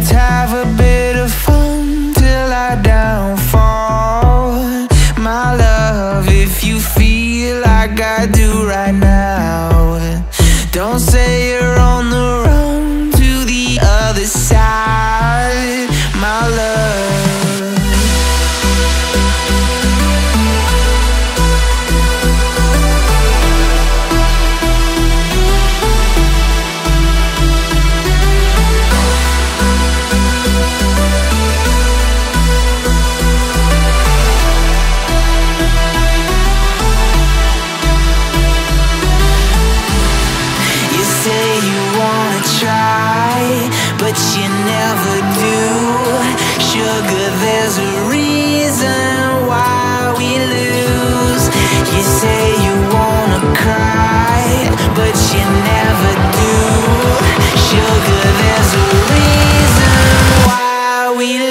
Let's have a bit of fun till I downfall. My love, if you feel like I do right now, don't say you're on the run to the other side, my love. But you never do. Sugar, there's a reason why we lose. You say you wanna cry, but you never do. Sugar, there's a reason why we lose.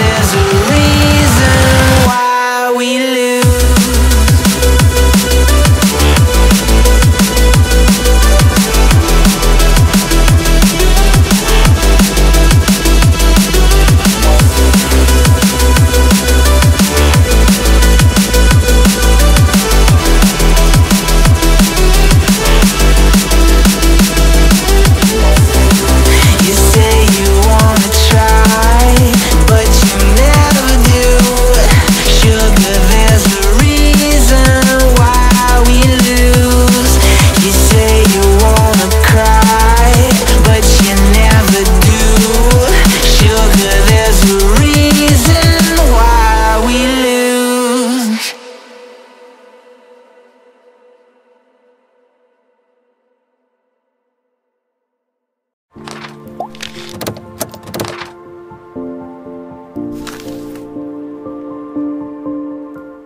there's a